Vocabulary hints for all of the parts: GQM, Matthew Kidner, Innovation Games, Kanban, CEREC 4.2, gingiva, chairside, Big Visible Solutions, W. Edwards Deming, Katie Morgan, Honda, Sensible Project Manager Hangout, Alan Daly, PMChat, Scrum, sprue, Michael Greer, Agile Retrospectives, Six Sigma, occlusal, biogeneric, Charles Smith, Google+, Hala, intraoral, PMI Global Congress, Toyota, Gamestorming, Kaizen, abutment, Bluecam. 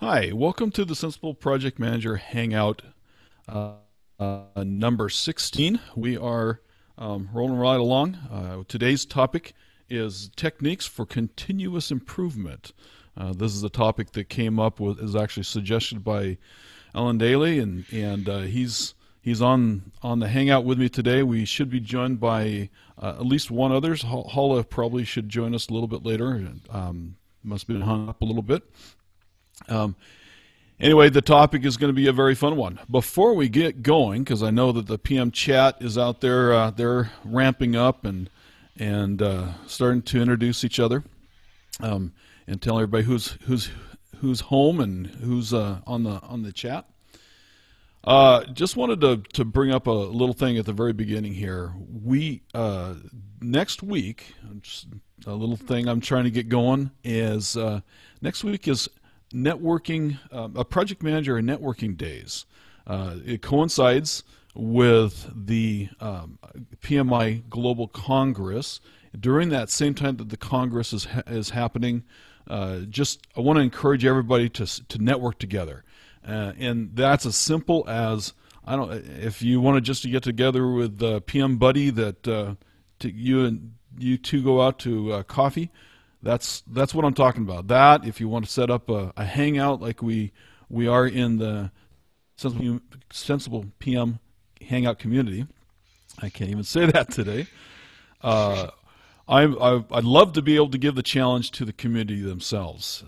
Hi, welcome to the Sensible Project Manager Hangout number 16. We are rolling right along. Today's topic is techniques for continuous improvement. This is a topic that came up with, is actually suggested by Alan Daly, and he's on the Hangout with me today. We should be joined by at least one other. Hala probably should join us a little bit later. Must have been hung up a little bit. Anyway, the topic is going to be a very fun one. Before we get going, because I know that the PM chat is out there, they're ramping up and starting to introduce each other and tell everybody who's home and who's on the chat. Just wanted to bring up a little thing at the very beginning here. We next week, just a little thing I'm trying to get going is next week is networking, a project manager and networking days. It coincides with the PMI Global Congress. During that same time that the Congress is happening, I want to encourage everybody to network together. And that's as simple as, if you want to just get together with PM buddy that you two go out to coffee. That's what I'm talking about. That, if you want to set up a hangout like we are in the Sensible PM Hangout community. I can't even say that today. I'd love to be able to give the challenge to the community themselves.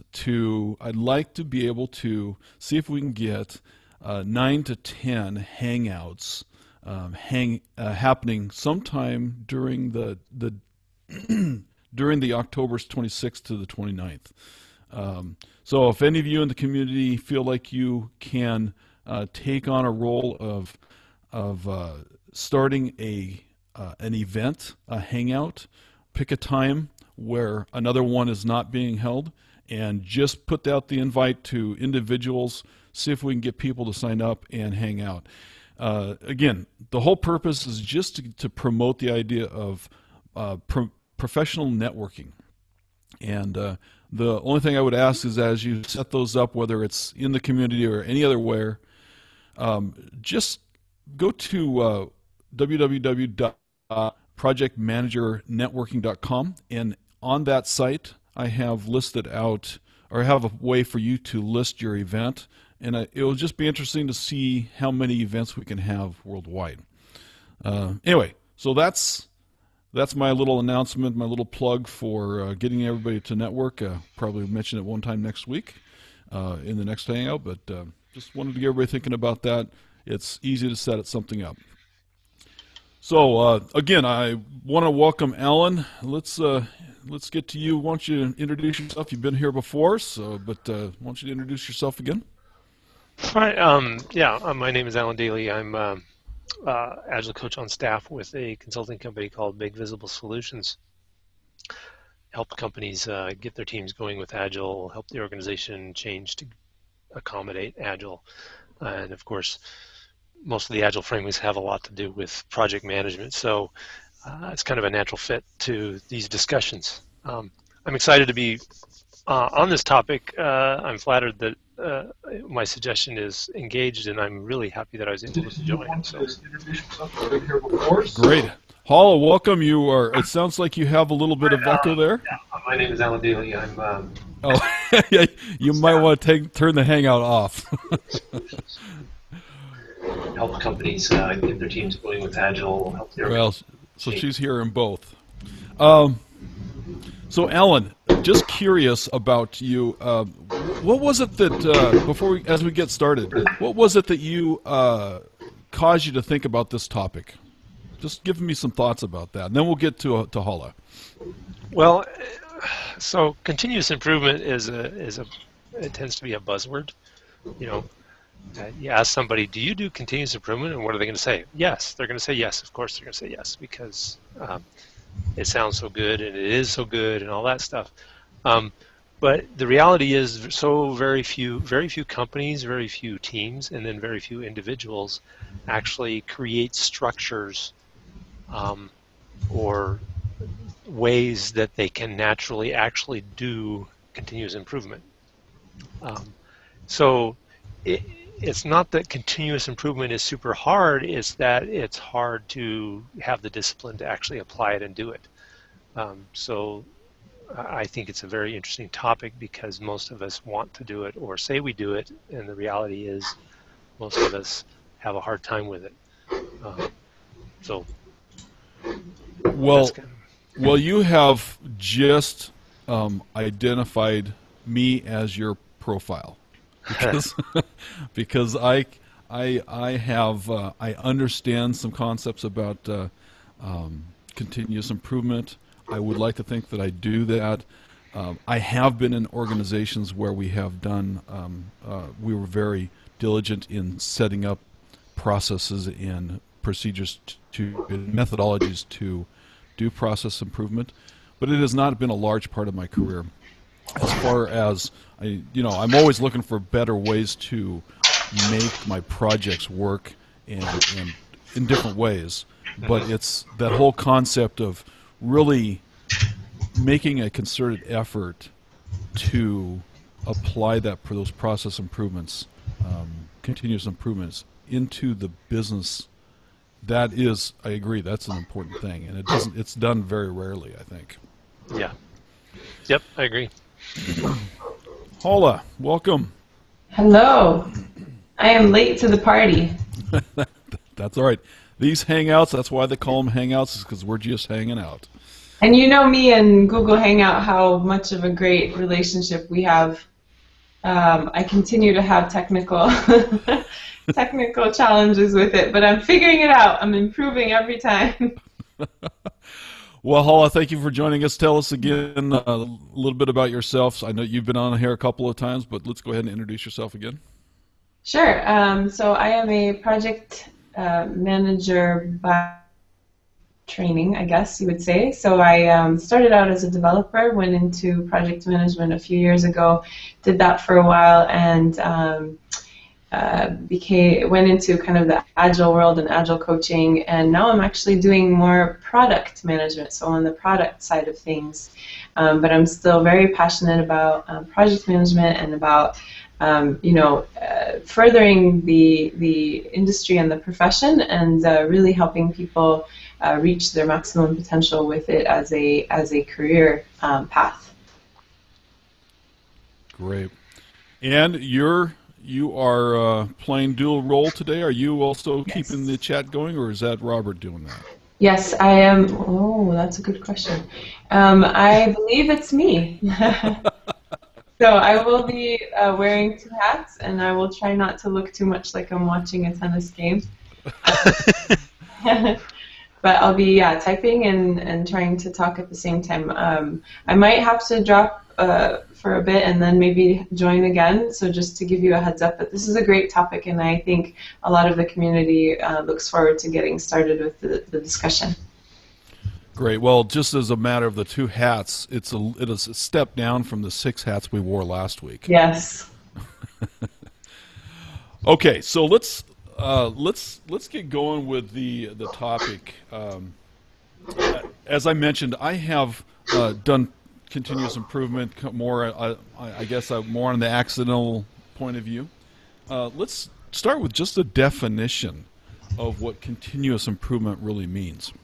I'd like to be able to see if we can get 9 to 10 hangouts happening sometime during the during the October 26th to the 29th. So if any of you in the community feel like you can take on a role of starting an event, a hangout, pick a time where another one is not being held, and just put out the invite to individuals, see if we can get people to sign up and hang out. Again, the whole purpose is just to promote the idea of professional networking, and the only thing I would ask is, as you set those up, whether it's in the community or any other way, just go to www.projectmanagernetworking.com, and on that site I have listed out, or have a way for you to list your event, and it will just be interesting to see how many events we can have worldwide. Anyway, so that's my little announcement, my little plug for getting everybody to network. Probably mention it one time next week in the next hangout, but just wanted to get everybody thinking about that. It's easy to set something up. So again, I want to welcome Alan. Let's get to you. Why don't you introduce yourself? You've been here before, so why don't you introduce yourself again? Hi. Yeah, my name is Alan Daly. I'm Agile coach on staff with a consulting company called Big Visible Solutions. Help companies get their teams going with Agile, help the organization change to accommodate Agile. And of course, most of the Agile frameworks have a lot to do with project management, so it's kind of a natural fit to these discussions. I'm excited to be on this topic. I'm flattered that my suggestion is engaged, and I'm really happy that I was able to join. So. Great. Hala, welcome. You are. It sounds like you have a little bit of echo there. Yeah. My name is Alan Daly. I'm. Oh, you might want to turn the hangout off. Help companies get their teams going with Agile. Help their so she's here in both. So Alan, just curious about you. What was it that as we get started, what was it that you caused you to think about this topic? Just give me some thoughts about that, and then we'll get to Hala. Well, so continuous improvement it tends to be a buzzword. You know, you ask somebody, do you do continuous improvement, and what are they going to say? Yes, they're going to say yes. Of course, they're going to say yes, because it sounds so good, and it is so good, and all that stuff. But the reality is, so very few companies, very few teams, and then very few individuals actually create structures or ways that they can naturally actually do continuous improvement. So it's not that continuous improvement is super hard, it's that it's hard to have the discipline to actually apply it and do it. So I think it's a very interesting topic because most of us want to do it or say we do it, and the reality is most of us have a hard time with it. So well, well, you have just identified me as your profile. Because I have I understand some concepts about continuous improvement. I would like to think that I do that. I have been in organizations where we have done we were very diligent in setting up processes and procedures and methodologies to do process improvement, but it has not been a large part of my career. As far as I'm always looking for better ways to make my projects work and in different ways, but it's that whole concept of really making a concerted effort to apply that for those process improvements, continuous improvements into the business. That is, I agree, that's an important thing, and it's done very rarely, I think. Yeah. Yep, I agree. Hola, welcome. Hello. I am late to the party. That's all right. These hangouts, that's why they call them hangouts, is because we're just hanging out. And you know me and Google Hangout, how much of a great relationship we have. I continue to have technical challenges with it, but I'm figuring it out. I'm improving every time. Well, Hala, thank you for joining us. Tell us again a little bit about yourself. I know you've been on here a couple of times, but let's go ahead and introduce yourself again. Sure. So I am a project manager by training, I guess you would say. So I started out as a developer, went into project management a few years ago, did that for a while, and went into kind of the Agile world and Agile coaching, and now I'm actually doing more product management, so on the product side of things. But I'm still very passionate about project management and about furthering the industry and the profession, and really helping people reach their maximum potential with it as a career path. Great, and you are playing dual role today. Are you also keeping the chat going, or is that Robert doing that? Yes, I am. Oh, that's a good question. I believe it's me. So I will be wearing two hats, and I will try not to look too much like I'm watching a tennis game. But I'll be, typing and trying to talk at the same time. I might have to drop for a bit and then maybe join again, so just to give you a heads up. But this is a great topic, and I think a lot of the community looks forward to getting started with the discussion. Great. Well, just as a matter of the two hats, it is a step down from the six hats we wore last week. Yes. Okay, so let's get going with the topic. As I mentioned, I have done continuous improvement more. I guess I'm more on the accidental point of view. Let's start with just a definition of what continuous improvement really means.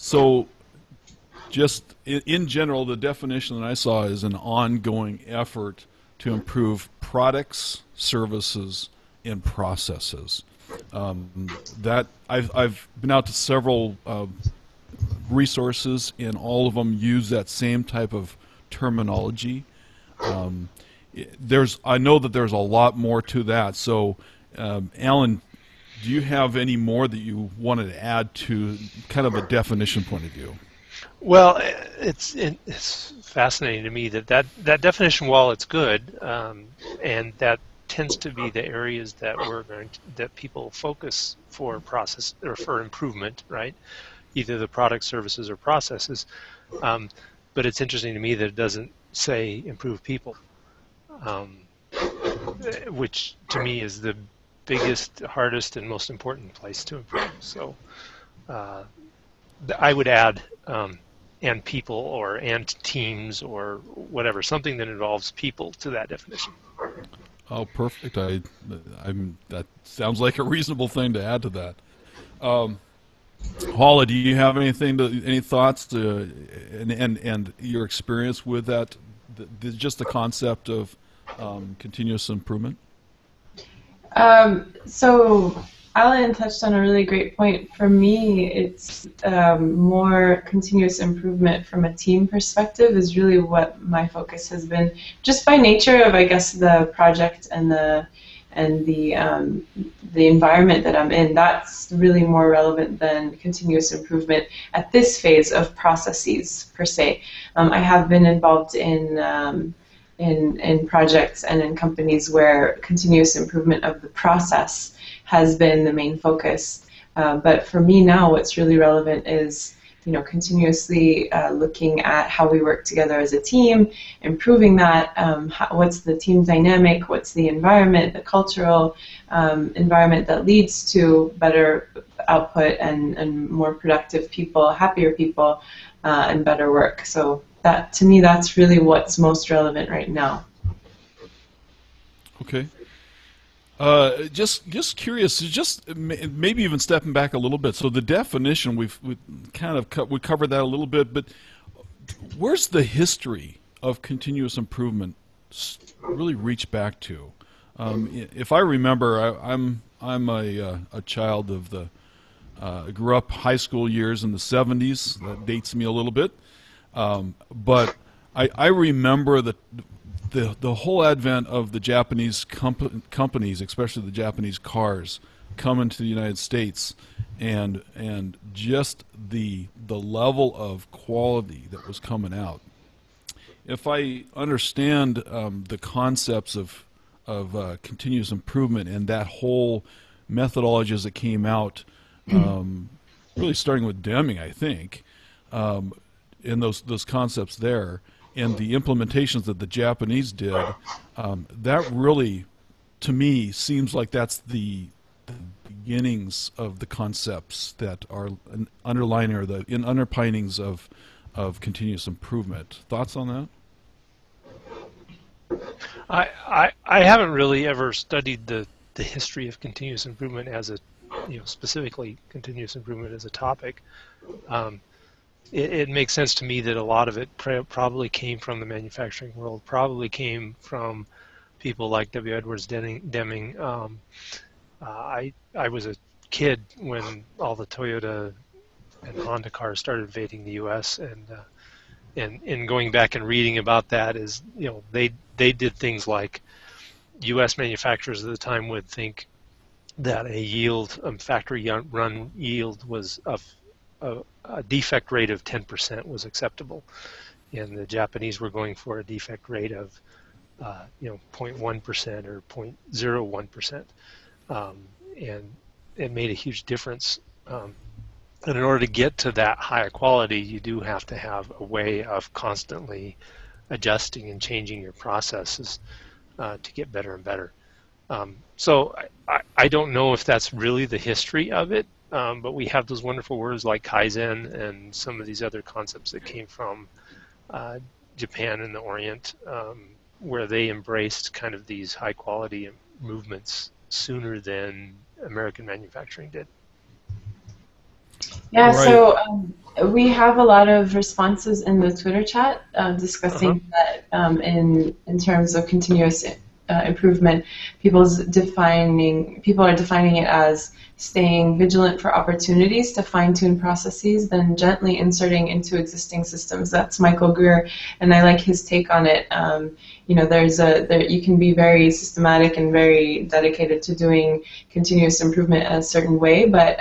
So, just in general, the definition that I saw is an ongoing effort to improve products, services, and processes. That I've been out to several resources, and all of them use that same type of terminology. I know that there's a lot more to that. So, Alan, do you have any more that you wanted to add to kind of a definition point of view? Well, it's fascinating to me that definition, while it's good, and that tends to be the areas that that people focus for process or for improvement, right? Either the product, services, or processes. But it's interesting to me that it doesn't say improve people, which to me is the biggest, hardest, and most important place to improve. So I would add and people or and teams or whatever, something that involves people to that definition. Oh, perfect. That sounds like a reasonable thing to add to that. Hala, do you have anything any thoughts to, and your experience with that, just the concept of continuous improvement? So Alan touched on a really great point. For me, it's more continuous improvement from a team perspective is really what my focus has been, just by nature of, I guess, the project and the environment that I'm in. That's really more relevant than continuous improvement at this phase of processes per se. I have been involved in projects and in companies where continuous improvement of the process has been the main focus. But for me now, what's really relevant is, you know, continuously looking at how we work together as a team, improving that, what's the team dynamic, what's the environment, the cultural environment that leads to better output and more productive people, happier people, and better work. So that, to me, that's really what's most relevant right now. Okay. Just curious, just maybe even stepping back a little bit. So the definition, we covered that a little bit, but where's the history of continuous improvement really reach back to? If I remember, I'm a child of the grew up high school years in the 70s. That dates me a little bit, but I remember the whole advent of the Japanese companies, especially the Japanese cars, coming to the United States, and just the level of quality that was coming out. If I understand the concepts of continuous improvement and that whole methodologies that came out, really starting with Deming, I think, and those concepts there, and the implementations that the Japanese did, that really, to me, seems like that's the beginnings of the concepts that are underlying, or the underpinnings of continuous improvement. Thoughts on that? I haven't really ever studied the history of continuous improvement as a, you know, specifically continuous improvement as a topic. It makes sense to me that a lot of it probably came from the manufacturing world, probably came from people like W. Edwards Deming. I was a kid when all the Toyota and Honda cars started invading the U.S. and going back and reading about that is, you know, they did things like U.S. manufacturers at the time would think that a yield, factory run yield was a defect rate of 10% was acceptable, and the Japanese were going for a defect rate of, 0.1% or 0.01%, and it made a huge difference. And in order to get to that higher quality, you do have to have a way of constantly adjusting and changing your processes to get better and better. So I don't know if that's really the history of it. But we have those wonderful words like Kaizen and some of these other concepts that came from Japan and the Orient, where they embraced kind of these high-quality movements sooner than American manufacturing did. Yeah, right. So we have a lot of responses in the Twitter chat discussing that in terms of continuous improvement. People are defining it as staying vigilant for opportunities to fine-tune processes, then gently inserting into existing systems. That's Michael Greer, and I like his take on it. You know, you can be very systematic and very dedicated to doing continuous improvement in a certain way, but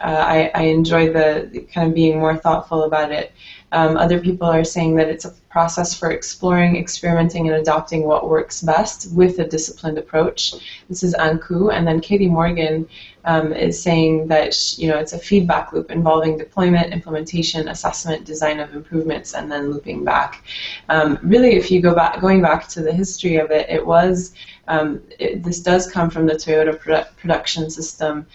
I enjoy the kind of being more thoughtful about it. Other people are saying that it's a process for exploring, experimenting, and adopting what works best with a disciplined approach. This is Anku, and then Katie Morgan is saying that it's a feedback loop involving deployment, implementation, assessment, design of improvements, and then looping back. Really, if you go back to the history of it, it was This does come from the Toyota production system,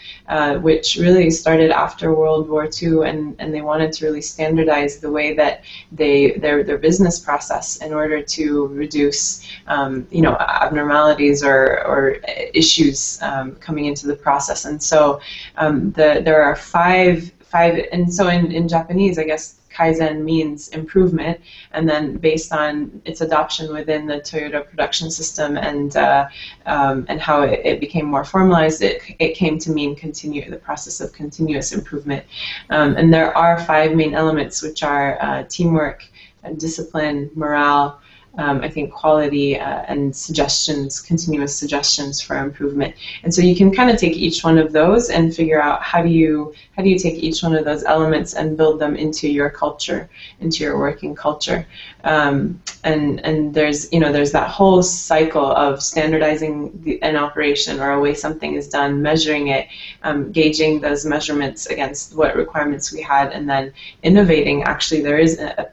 which really started after World War II, and they wanted to really standardize the way that their business process in order to reduce abnormalities or issues coming into the process. And so there are five, and so in Japanese, I guess, Kaizen means improvement, and then based on its adoption within the Toyota production system and how it became more formalized, it came to mean the process of continuous improvement. And there are five main elements, which are teamwork, discipline, morale, I think quality, and suggestions, continuous suggestions for improvement. And so you can kind of take each one of those and figure out how do you take each one of those elements and build them into your culture, into your working culture. And there's that whole cycle of standardizing an operation or a way something is done, measuring it, gauging those measurements against what requirements we had, and then innovating. Actually, there is a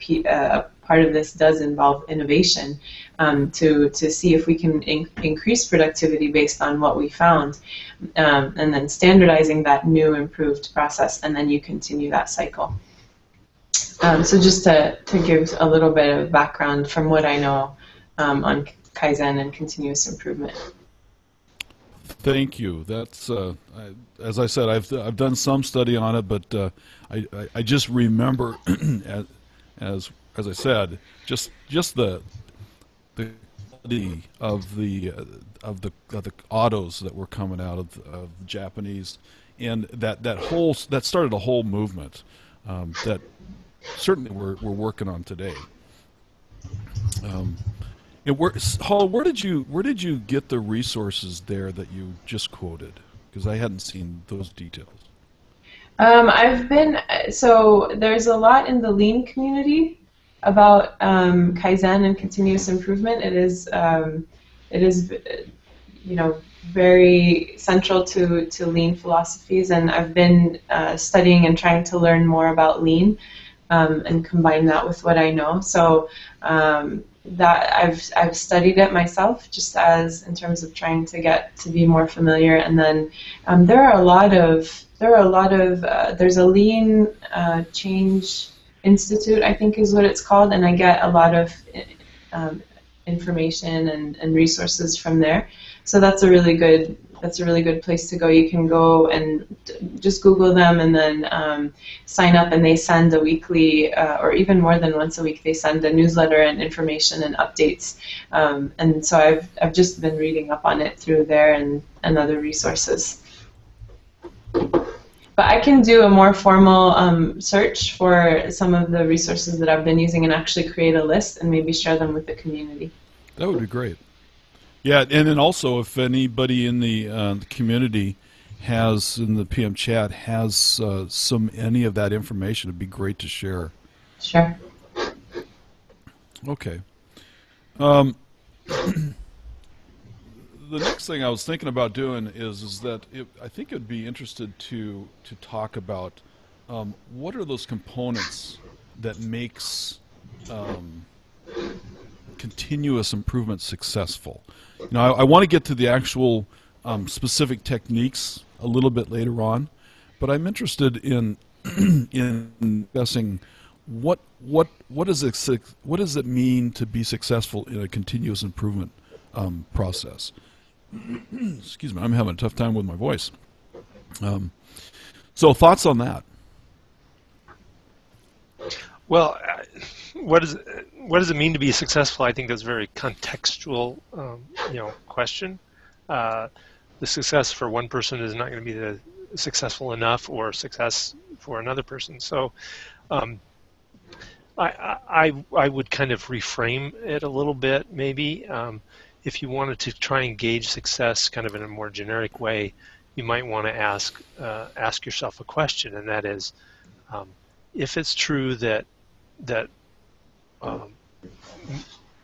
part of this does involve innovation to see if we can increase productivity based on what we found, and then standardizing that new improved process, and then you continue that cycle. So just to give a little bit of background from what I know on Kaizen and continuous improvement. Thank you. That's as I said, I've done some study on it, but I just remember as I said, just the quality of the autos that were coming out of Japanese, and that started a whole movement that certainly we're working on today. And Hall, where did you get the resources there that you just quoted? Because I hadn't seen those details. So there's a lot in the Lean community about Kaizen and continuous improvement. It is very central to Lean philosophies, and I've been studying and trying to learn more about Lean and combine that with what I know. So that I've studied it myself, just as in terms of trying to get to be more familiar, and then there's a Lean Change Institute, I think is what it's called, and I get a lot of information and resources from there. So that's a really good place to go. You can go and just Google them, and then sign up, and they send a weekly, or even more than once a week, they send a newsletter and information and updates. And so I've just been reading up on it through there and other resources. But I can do a more formal search for some of the resources that I've been using and actually create a list and maybe share them with the community. That would be great. Yeah, and then also if anybody in the community in the PM chat has any of that information, it'd be great to share. Sure. Okay. The next thing I was thinking about doing is that I think it'd be interesting to talk about what are those components that makes continuous improvement successful. Now, I want to get to the actual specific techniques a little bit later on, but I'm interested in discussing what does it mean to be successful in a continuous improvement process. Excuse me, I'm having a tough time with my voice. So thoughts on that? Well, what does it mean to be successful? I think that's a very contextual, question. The success for one person is not going to be the successful enough or success for another person. So, I would kind of reframe it a little bit, maybe. If you wanted to try and gauge success kind of in a more generic way, you might want to ask yourself a question, and that is, if it's true that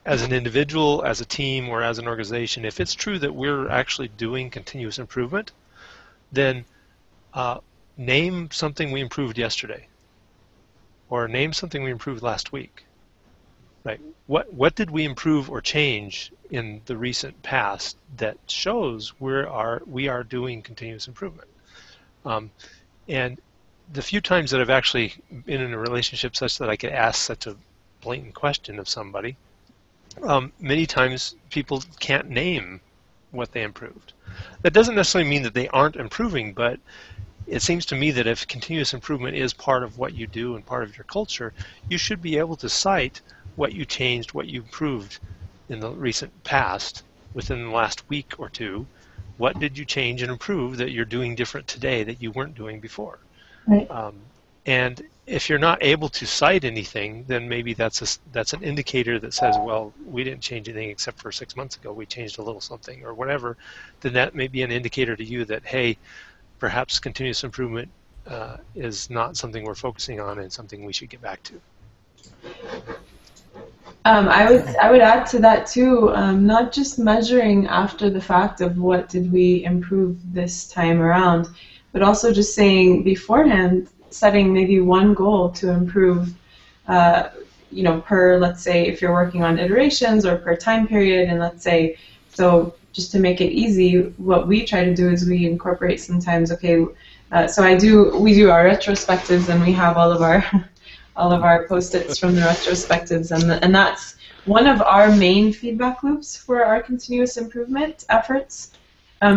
as an individual, as a team, or as an organization, if it's true that we're actually doing continuous improvement, then name something we improved yesterday, or name something we improved last week. Right? What did we improve or change in the recent past that shows we are doing continuous improvement. And the few times that I've actually been in a relationship such that I could ask such a blatant question of somebody, many times people can't name what they improved. That doesn't necessarily mean that they aren't improving, but it seems to me that if continuous improvement is part of what you do and part of your culture, you should be able to cite what you changed, what you improved in the recent past, within the last week or two. What did you change and improve that you're doing different today that you weren't doing before? Right. And if you're not able to cite anything, then maybe that's an indicator that says, well, we didn't change anything except for 6 months ago. We changed a little something or whatever. Then that may be an indicator to you that, hey, perhaps continuous improvement is not something we're focusing on and something we should get back to. I would add to that too, not just measuring after the fact of what did we improve this time around, but also just saying beforehand, setting maybe one goal to improve, you know, per, let's say, if you're working on iterations or per time period, and let's say, so just to make it easy, what we try to do is we incorporate sometimes, okay, so we do our retrospectives, and we have all of our post-its from the retrospectives, and that's one of our main feedback loops for our continuous improvement efforts.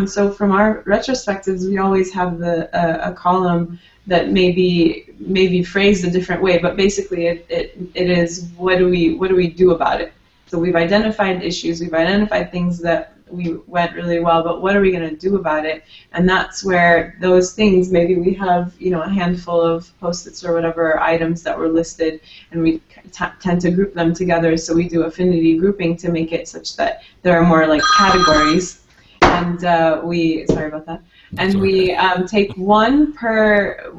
So from our retrospectives, we always have a column that maybe phrased a different way, but basically it is what do we do about it. So we've identified issues, we've identified things that we went really well, but what are we going to do about it? And that's where those things, maybe we have, you know, a handful of post-its or whatever items that were listed, and we tend to group them together, so we do affinity grouping to make it such that there are more like categories. And we, sorry about that, and we take one per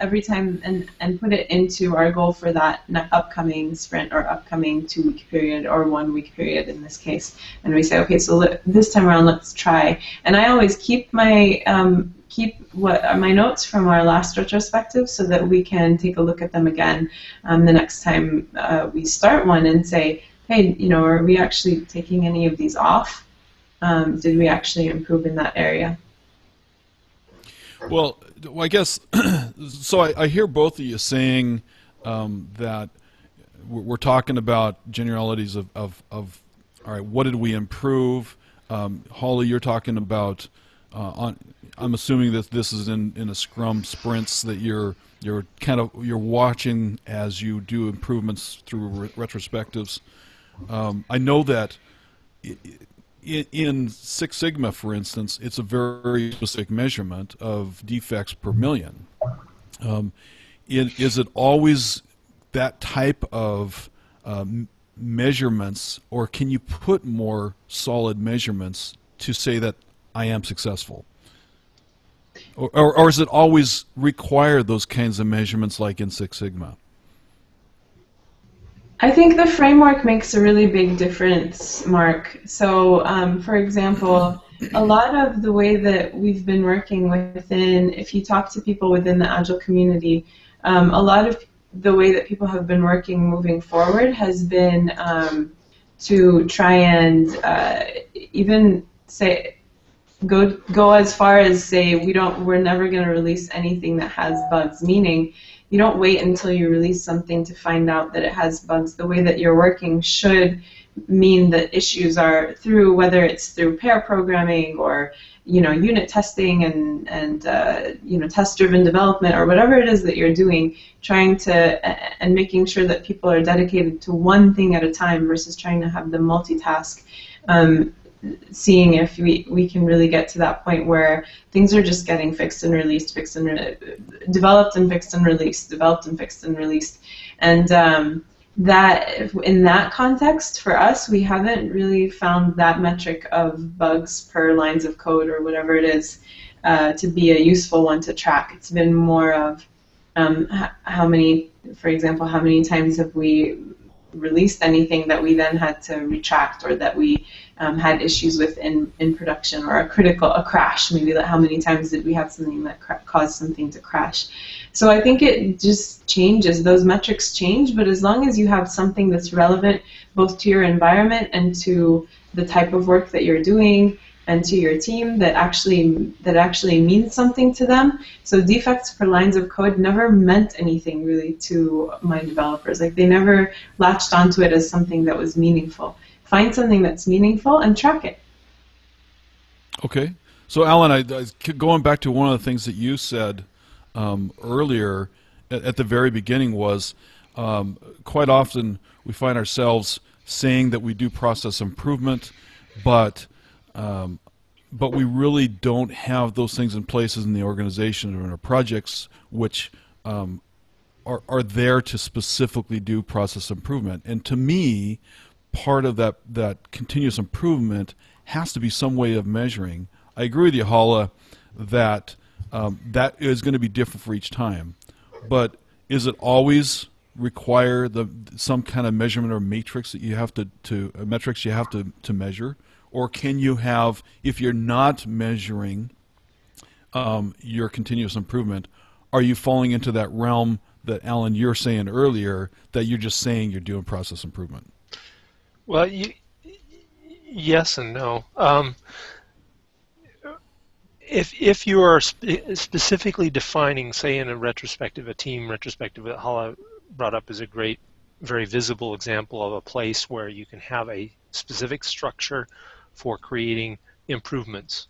every time and put it into our goal for that upcoming sprint or upcoming 2-week period or 1-week period in this case. And we say, okay, so this time around, let's try. And I always keep my my notes from our last retrospective so that we can take a look at them again the next time we start one and say, hey, you know, are we actually taking any of these off? Did we actually improve in that area? Well, I guess, so I hear both of you saying that we're talking about generalities of all right, what did we improve? Holly, you're talking about, I'm assuming that this is in a Scrum sprints that you're watching as you do improvements through retrospectives. I know that in Six Sigma, for instance, it's a very specific measurement of defects per million. Is it always that type of measurements, or can you put more solid measurements to say that I am successful? Or is it always require those kinds of measurements like in Six Sigma? I think the framework makes a really big difference, Mark. So, for example, a lot of the way that we've been working within, if you talk to people within the Agile community, a lot of the way that people have been working moving forward has been to try and even say, go as far as say, we're never going to release anything that has bugs, meaning you don't wait until you release something to find out that it has bugs. The way that you're working should mean that issues are through, whether it's through pair programming or, you know, unit testing and you know, test-driven development or whatever it is that you're doing, trying to and making sure that people are dedicated to one thing at a time versus trying to have them multitask. Seeing if we can really get to that point where things are just getting fixed and released, developed and fixed and released, developed and fixed and released. And that in that context, for us, we haven't really found that metric of bugs per lines of code or whatever it is to be a useful one to track. It's been more of how many, for example, how many times have we released anything that we then had to retract, or that we had issues with in production, or a crash. Maybe like how many times did we have something that caused something to crash? So I think it just changes. Those metrics change, but as long as you have something that's relevant both to your environment and to the type of work that you're doing and to your team, that actually means something to them. So defects per lines of code never meant anything really to my developers. Like, they never latched onto it as something that was meaningful. Find something that's meaningful and track it. Okay. So Alan, going back to one of the things that you said earlier at the very beginning was, quite often we find ourselves saying that we do process improvement, but we really don't have those things in places in the organization or in our projects, which are there to specifically do process improvement. And to me, part of that continuous improvement has to be some way of measuring. I agree with you, Hala, that that is going to be different for each time. But is it always require some kind of measurement or matrix that you have to measure? Or can you have, if you're not measuring your continuous improvement, are you falling into that realm that, Alan, you're saying earlier, that you're just saying you're doing process improvement? Well, yes and no. If you are specifically defining, say in a retrospective, a team retrospective that Hala brought up is a great, very visible example of a place where you can have a specific structure for creating improvements.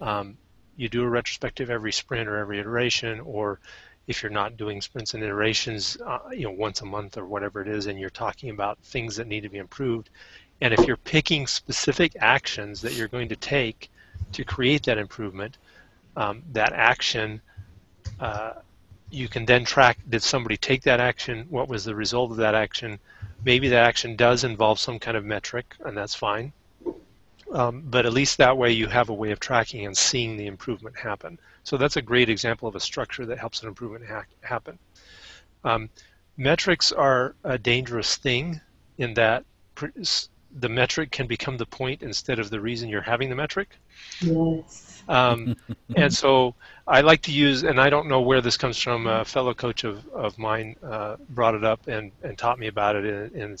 You do a retrospective every sprint or every iteration, or if you're not doing sprints and iterations, once a month or whatever it is, and you're talking about things that need to be improved. And if you're picking specific actions that you're going to take to create that improvement, that action, you can then track, did somebody take that action? What was the result of that action? Maybe that action does involve some kind of metric, and that's fine. But at least that way you have a way of tracking and seeing the improvement happen. So that's a great example of a structure that helps an improvement happen. Metrics are a dangerous thing in that the metric can become the point instead of the reason you're having the metric. Yes. And so I like to use, and I don't know where this comes from, a fellow coach of mine brought it up and taught me about it, and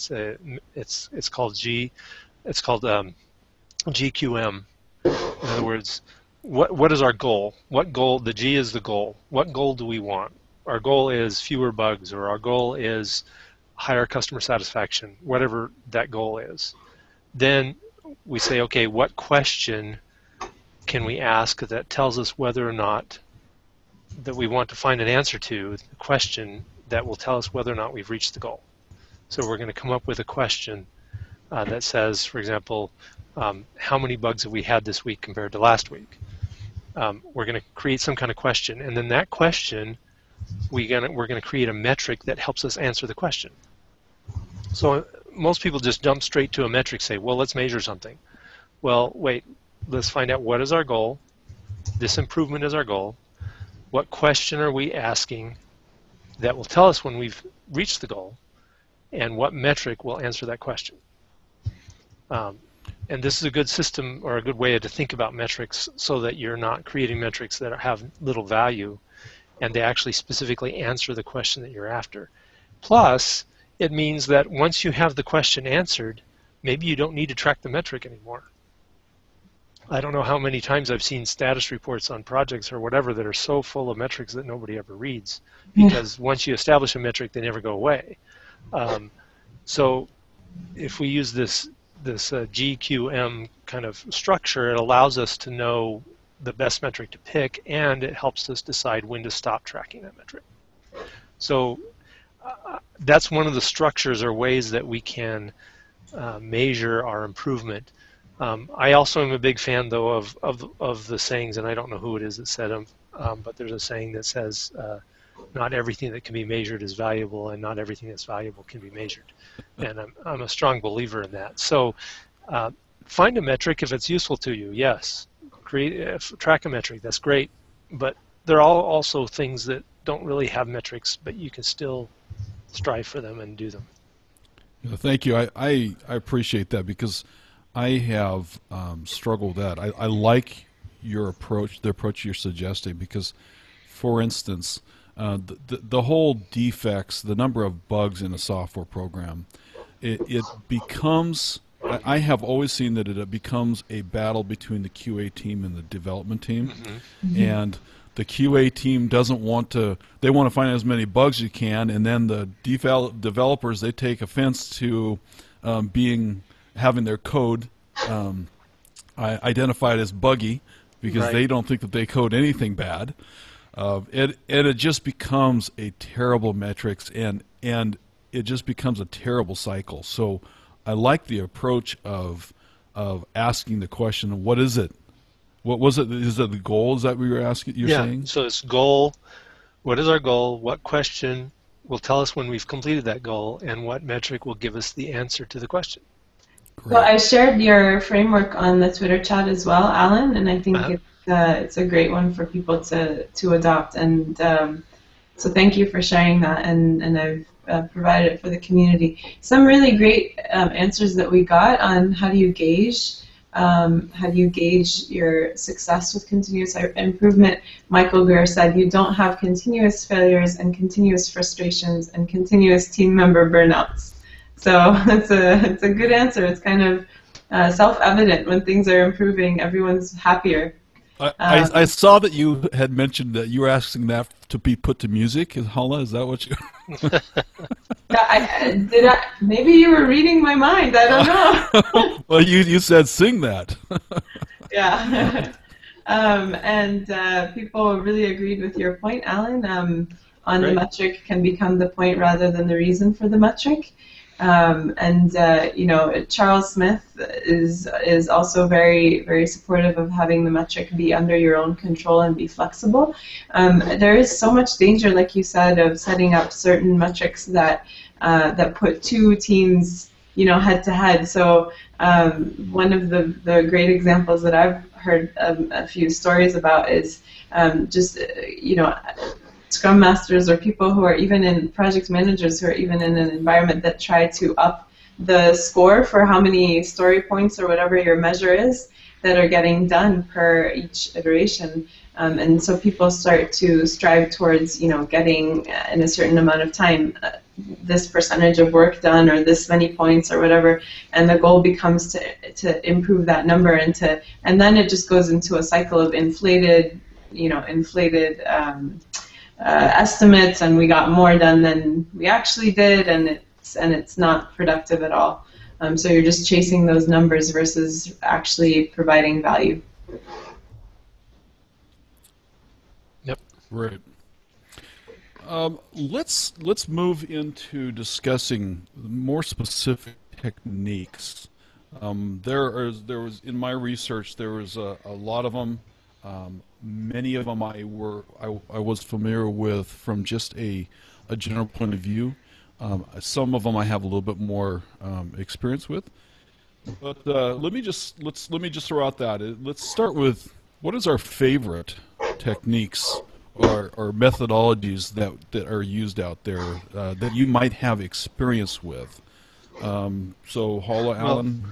it's called GQM. In other words, what is our goal? What goal? The G is the goal. What goal do we want? Our goal is fewer bugs, or our goal is higher customer satisfaction, whatever that goal is. Then we say, okay, what question can we ask that tells us whether or not that we want to find an answer to the question that will tell us whether or not we've reached the goal. So we're going to come up with a question that says, for example, how many bugs have we had this week compared to last week? We're going to create some kind of question, and then that question, we're going to create a metric that helps us answer the question. So most people just jump straight to a metric, say, well, let's measure something. Well, wait, let's find out what is our goal. This improvement is our goal. What question are we asking that will tell us when we've reached the goal, and what metric will answer that question? And this is a good system, or a good way to think about metrics, so that you're not creating metrics that have little value, and they actually specifically answer the question that you're after. Plus, it means that once you have the question answered, maybe you don't need to track the metric anymore. I don't know how many times I've seen status reports on projects or whatever that are so full of metrics that nobody ever reads, because once you establish a metric, they never go away. So if we use this GQM kind of structure, it allows us to know the best metric to pick, and it helps us decide when to stop tracking that metric. So that's one of the structures or ways that we can measure our improvement. I also am a big fan, though, of the sayings, and I don't know who it is that said them, but there's a saying that says, not everything that can be measured is valuable, and not everything that's valuable can be measured. And I'm a strong believer in that. So find a metric if it's useful to you, yes. Track a metric, that's great, but there are also things that don't really have metrics, but you can still strive for them and do them. Thank you. I appreciate that because I have struggled at. I like your approach, the approach you're suggesting, because, for instance, the whole defects, the number of bugs in a software program, it becomes, I have always seen that it becomes a battle between the QA team and the development team. Mm-hmm. Mm-hmm. And the QA team doesn't want to, they want to find as many bugs as you can, and then the developers, they take offense to having their code identified as buggy because right. they don't think that they code anything bad. And it just becomes a terrible metrics, and it just becomes a terrible cycle. So I like the approach of asking the question, what is it? What was it? Is that the goal? Is that what you're asking? You're saying? So it's goal. What is our goal? What question will tell us when we've completed that goal, and what metric will give us the answer to the question? Great. Well, I shared your framework on the Twitter chat as well, Alan, and I think it's a great one for people to adopt. And so thank you for sharing that, and I've provided it for the community. Some really great answers that we got on how do you gauge. How do you gauge your success with continuous improvement? Michael Greer said, you don't have continuous failures and continuous frustrations and continuous team member burnouts. So it's a good answer. It's kind of self-evident. When things are improving, everyone's happier. I saw that you had mentioned that you were asking that to be put to music. Hala, is that what you... Yeah, maybe you were reading my mind. I don't know. Well, you said sing that. Yeah. People really agreed with your point, Alan, on the metric can become the point rather than the reason for the metric. You know, Charles Smith is also very, very supportive of having the metric be under your own control and be flexible. There is so much danger, like you said, of setting up certain metrics that that put two teams, you know, head to head. So one of the great examples that I've heard a few stories about is just, you know, Scrum Masters or people who are even in project managers who are even in an environment that try to up the score for how many story points or whatever your measure is that are getting done per each iteration. And so people start to strive towards, you know, getting in a certain amount of time this percentage of work done or this many points or whatever, and the goal becomes to improve that number and then it just goes into a cycle of inflated, you know, estimates, and we got more done than we actually did, and it's not productive at all. So you're just chasing those numbers versus actually providing value. Yep. Right. Let's move into discussing more specific techniques. There was in my research there was a lot of them. Many of them I was familiar with from just a general point of view. Some of them I have a little bit more experience with. But let me just throw out that. Let's start with what is our favorite techniques or methodologies that are used out there that you might have experience with. So Hala, Alan.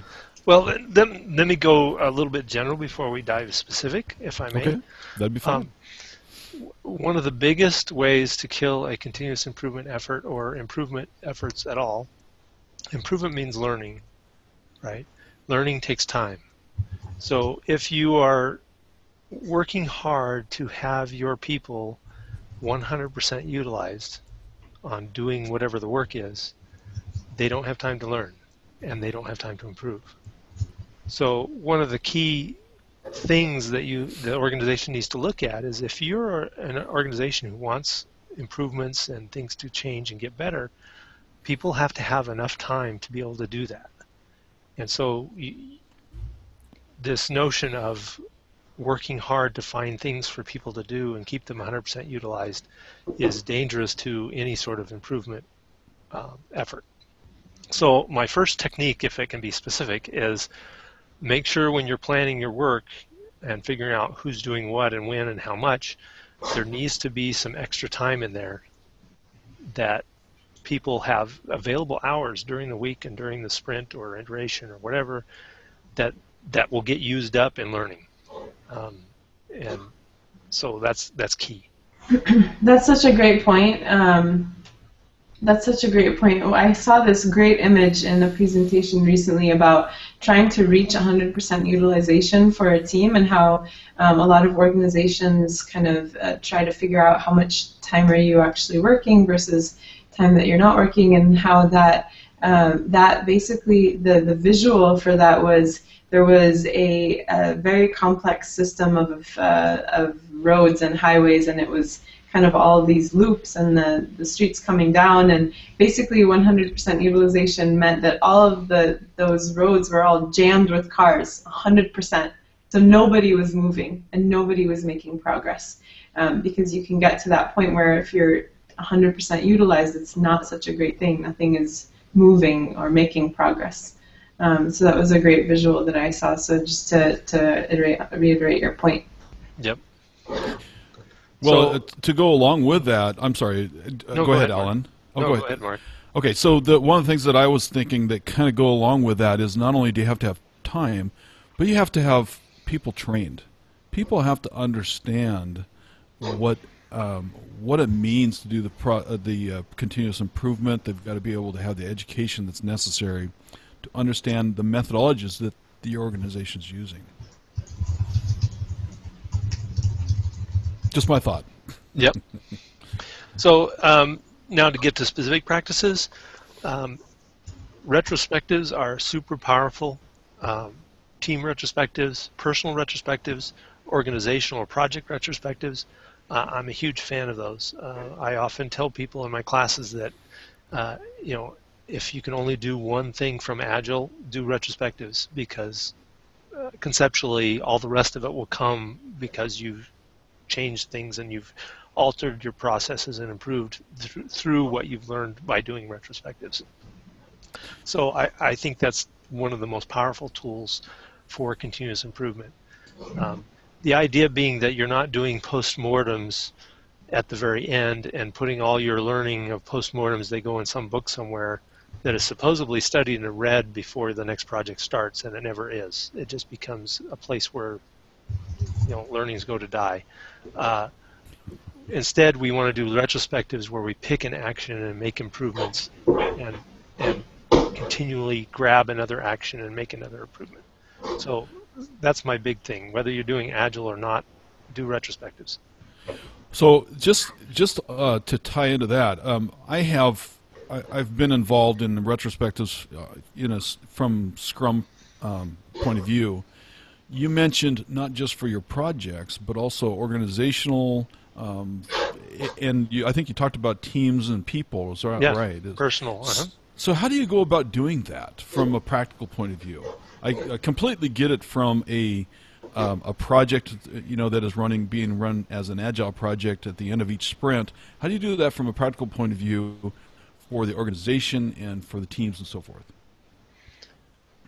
Well, then let me go a little bit general before we dive specific, if I may. Okay, that'd be fun. One of the biggest ways to kill a continuous improvement effort or improvement efforts at all, improvement means learning, right? Learning takes time. So if you are working hard to have your people 100% utilized on doing whatever the work is, they don't have time to learn and they don't have time to improve. So one of the key things that the organization needs to look at is if you're an organization who wants improvements and things to change and get better, people have to have enough time to be able to do that. And so this notion of working hard to find things for people to do and keep them 100% utilized is dangerous to any sort of improvement effort. So my first technique, if it can be specific, is make sure when you're planning your work and figuring out who's doing what and when and how much, there needs to be some extra time in there that people have available hours during the week and during the sprint or iteration or whatever that will get used up in learning. And so that's key. That's such a great point. That's such a great point. I saw this great image in a presentation recently about trying to reach 100% utilization for a team, and how a lot of organizations kind of try to figure out how much time are you actually working versus time that you're not working, and how that basically the visual for that was there was a very complex system of roads and highways, and it was kind of all of these loops and the streets coming down, and basically 100% utilization meant that all of those roads were all jammed with cars, 100%. So nobody was moving and nobody was making progress, because you can get to that point where if you're 100% utilized, it's not such a great thing. Nothing is moving or making progress. So that was a great visual that I saw. So just to reiterate your point. Yep. Well, so, to go along with that, I'm sorry. No, go ahead, Alan. Oh, no, go ahead, Mark. Okay, so one of the things that I was thinking that kind of go along with that is not only do you have to have time, but you have to have people trained. People have to understand what it means to do the continuous improvement. They've got to be able to have the education that's necessary to understand the methodologies that the organization's using. Just my thought. Yep. So now to get to specific practices, retrospectives are super powerful. Team retrospectives, personal retrospectives, organizational project retrospectives. I'm a huge fan of those. I often tell people in my classes that you know, if you can only do one thing from Agile, do retrospectives, because conceptually all the rest of it will come because you've changed things and you've altered your processes and improved through what you've learned by doing retrospectives. So I think that's one of the most powerful tools for continuous improvement. The idea being that you're not doing postmortems at the very end and putting all your learning of postmortems, they go in some book somewhere that is supposedly studied and read before the next project starts, and it never is. It just becomes a place where, you know, learnings go to die. Instead, we want to do retrospectives where we pick an action and make improvements, and continually grab another action and make another improvement. So that's my big thing. Whether you're doing Agile or not, do retrospectives. So just to tie into that, I've been involved in retrospectives from Scrum point of view. You mentioned not just for your projects, but also organizational, and I think you talked about teams and people. Is that right? Yeah, personal. Uh-huh. So how do you go about doing that from a practical point of view? I completely get it from a project, that is being run as an Agile project at the end of each sprint. How do you do that from a practical point of view for the organization and for the teams and so forth?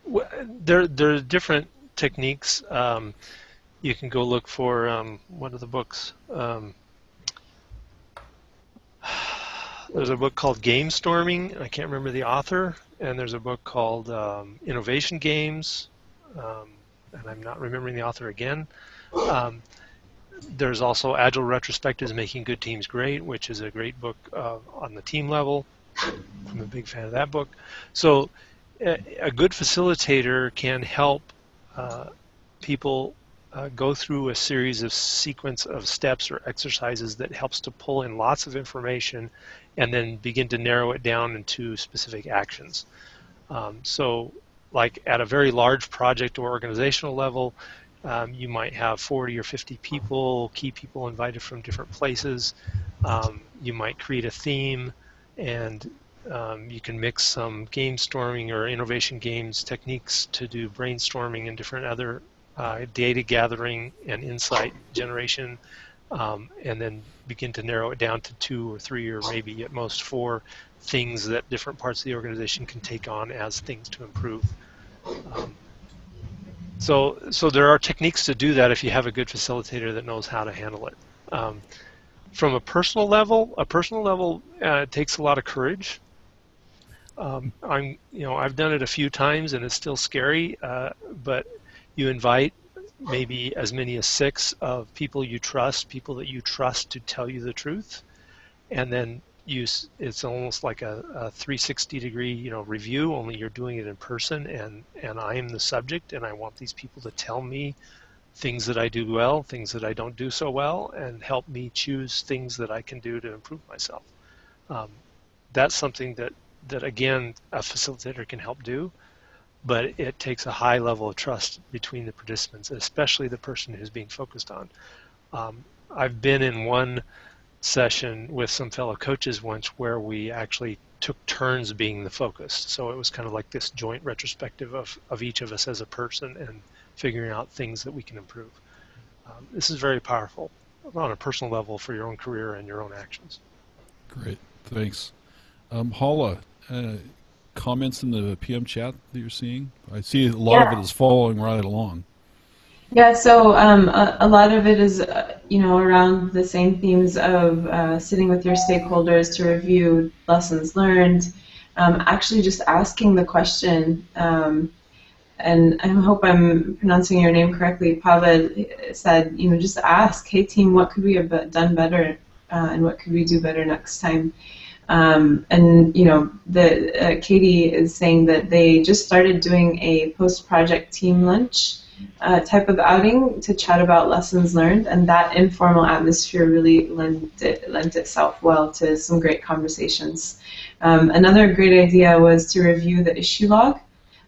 Well, there are different techniques. You can go look for one of the books. There's a book called Gamestorming. I can't remember the author. And there's a book called Innovation Games. And I'm not remembering the author again. There's also Agile Retrospectives, Making Good Teams Great, which is a great book on the team level. I'm a big fan of that book. So a good facilitator can help people go through a sequence of steps or exercises that helps to pull in lots of information and then begin to narrow it down into specific actions. So like at a very large project or organizational level, you might have 40 or 50 people, key people invited from different places. You might create a theme, and you can mix some Gamestorming or Innovation Games techniques to do brainstorming and different other data gathering and insight generation, and then begin to narrow it down to 2 or 3 or maybe at most 4 things that different parts of the organization can take on as things to improve. So there are techniques to do that if you have a good facilitator that knows how to handle it. From a personal level, it takes a lot of courage. I've done it a few times and it's still scary, but you invite maybe as many as 6 of people that you trust to tell you the truth, and then it's almost like a 360-degree, review, only you're doing it in person, and I'm the subject, and I want these people to tell me things that I do well, things that I don't do so well, and help me choose things that I can do to improve myself. That's something that again, a facilitator can help do, but it takes a high level of trust between the participants, especially the person who's being focused on. I've been in one session with some fellow coaches once where we actually took turns being the focus. So it was kind of like this joint retrospective of each of us as a person and figuring out things that we can improve. This is very powerful on a personal level for your own career and your own actions. Great, thanks. Hala, comments in the PM chat that you're seeing? I see a lot of it is following right along. Yeah, so a lot of it is, around the same themes of sitting with your stakeholders to review lessons learned, actually just asking the question, and I hope I'm pronouncing your name correctly, Pavel said, just ask, hey team, what could we have done better, and what could we do better next time? And Katie is saying that they just started doing a post-project team lunch type of outing to chat about lessons learned, and that informal atmosphere really lent itself well to some great conversations. Another great idea was to review the issue log.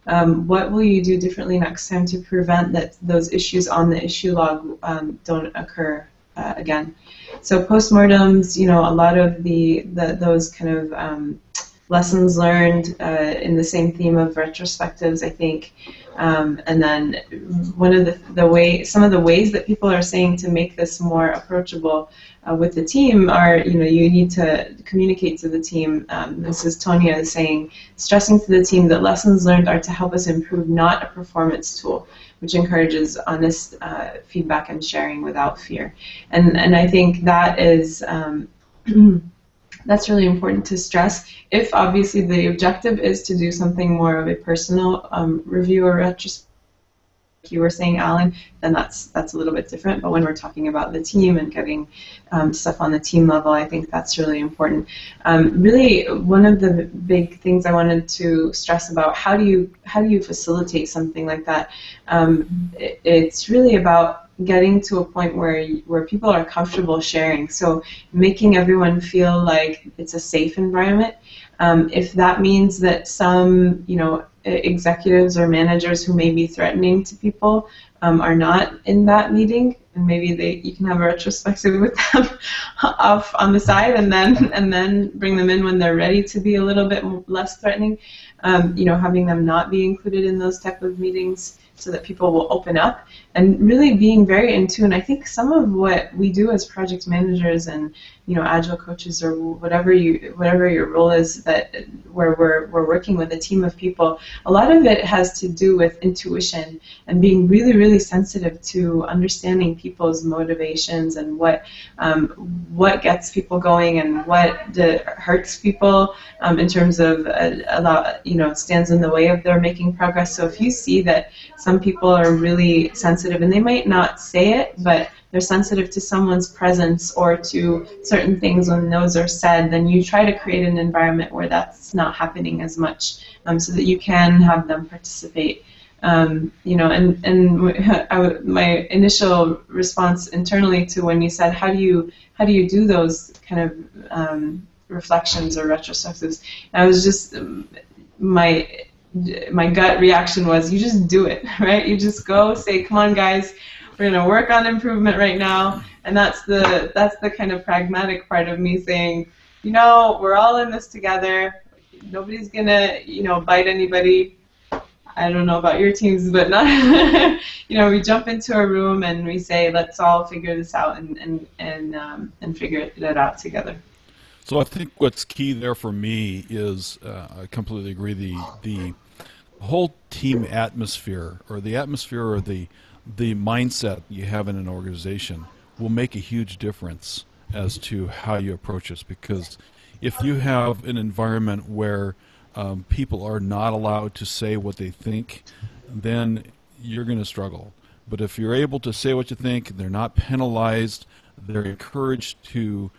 What will you do differently next time to prevent that those issues on the issue log don't occur again? So postmortems, a lot of those kind of lessons learned in the same theme of retrospectives, I think. And then one of some of the ways that people are saying to make this more approachable with the team are, you need to communicate to the team. This is Tonya saying, stressing to the team that lessons learned are to help us improve, not a performance tool, which encourages honest feedback and sharing without fear. And I think that is that's really important to stress. If obviously the objective is to do something more of a personal review or retrospective, like you were saying, Alan, then that's a little bit different. But when we're talking about the team and getting stuff on the team level, I think that's really important. Really, one of the big things I wanted to stress about how do you facilitate something like that? It's really about getting to a point where people are comfortable sharing. So making everyone feel like it's a safe environment. If that means that some, executives or managers who may be threatening to people are not in that meeting, and maybe you can have a retrospective with them off on the side, and then bring them in when they're ready to be a little bit less threatening. Having them not be included in those type of meetings so that people will open up, and really being very in tune. I think some of what we do as project managers and agile coaches, or whatever your role is, that where we're working with a team of people, a lot of it has to do with intuition and being really, really sensitive to understanding people's motivations and what gets people going and what hurts people in terms of stands in the way of their making progress. So if you see that some people are really sensitive, and they might not say it, but they're sensitive to someone's presence or to certain things when those are said, then you try to create an environment where that's not happening as much, so that you can have them participate. My initial response internally to when you said, how do you do those kind of reflections or retrospectives? I was just my gut reaction was, you just do it, right? You just go say, come on guys, we're going to work on improvement right now. And that's the kind of pragmatic part of me saying, we're all in this together. Nobody's going to, bite anybody. I don't know about your teams, but not we jump into a room and we say, let's all figure this out and figure it out together. So I think what's key there for me is I completely agree. The whole team atmosphere, or the atmosphere, or the mindset you have in an organization will make a huge difference as to how you approach this. Because if you have an environment where people are not allowed to say what they think, then you're going to struggle. But if you're able to say what you think, they're not penalized, they're encouraged to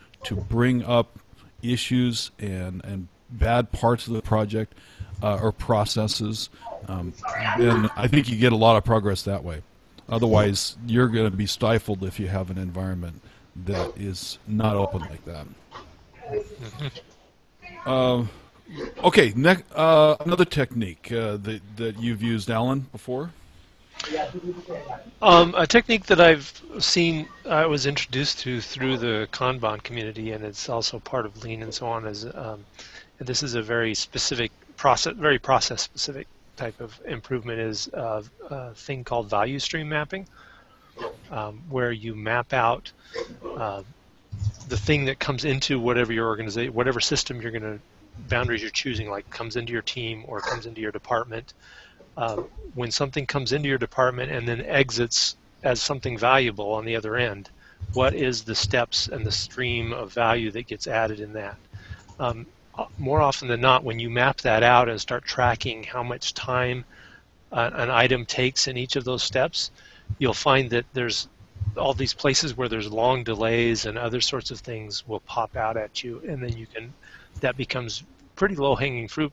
bring up issues and bad parts of the project or processes, then I think you get a lot of progress that way. Otherwise, you're going to be stifled if you have an environment that is not open like that. Okay, next, another technique that you've used, Alan, before? A technique that I've seen, I was introduced to through the Kanban community, and it's also part of Lean and so on, is this is a very specific process, very process-specific type of improvement, is a thing called value stream mapping, where you map out the thing that comes into whatever your organization, whatever system you're going to, boundaries you're choosing, like comes into your team or comes into your department. When something comes into your department and then exits as something valuable on the other end, what is the steps and the stream of value that gets added in that? More often than not, when you map that out and start tracking how much time an item takes in each of those steps, you'll find that there's all these places where there's long delays and other sorts of things will pop out at you, and then you can, that becomes pretty low-hanging fruit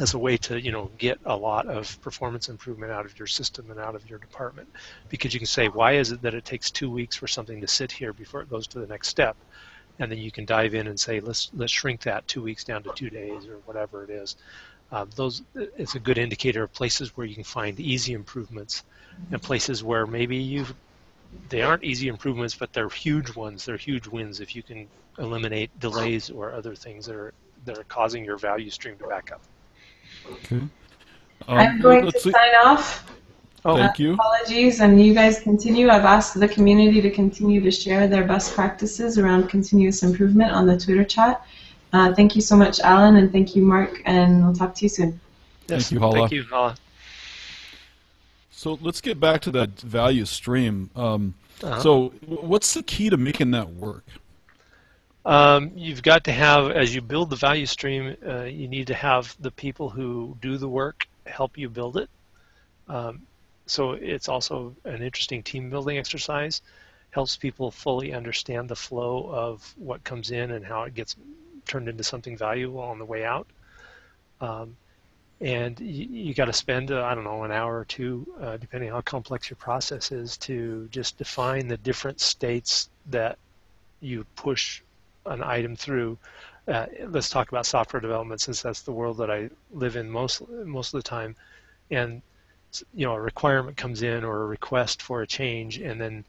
as a way to, you know, get a lot of performance improvement out of your system and out of your department, because you can say, why is it that it takes 2 weeks for something to sit here before it goes to the next step? And then you can dive in and say, let's shrink that 2 weeks down to 2 days or whatever it is. Those, it's a good indicator of places where you can find easy improvements and places where maybe they aren't easy improvements, but they're huge ones. They're huge wins if you can eliminate delays or other things that are causing your value stream to back up. Okay. I'm going to sign off. Oh, thank you. Apologies, and you guys continue. I've asked the community to continue to share their best practices around continuous improvement on the Twitter chat. Thank you so much, Alan, and thank you, Mark, and we'll talk to you soon. Yes. Thank you, Hala. Thank you, Hala. So let's get back to that value stream. So what's the key to making that work? You've got to have, as you build the value stream, you need to have the people who do the work help you build it. So it's also an interesting team building exercise. Helps people fully understand the flow of what comes in and how it gets turned into something valuable on the way out. And you got to spend, I don't know, an hour or two, depending on how complex your process is, to just define the different states that you push an item through. Let's talk about software development, since that's the world that I live in most of the time. And, you know, a requirement comes in or a request for a change, and then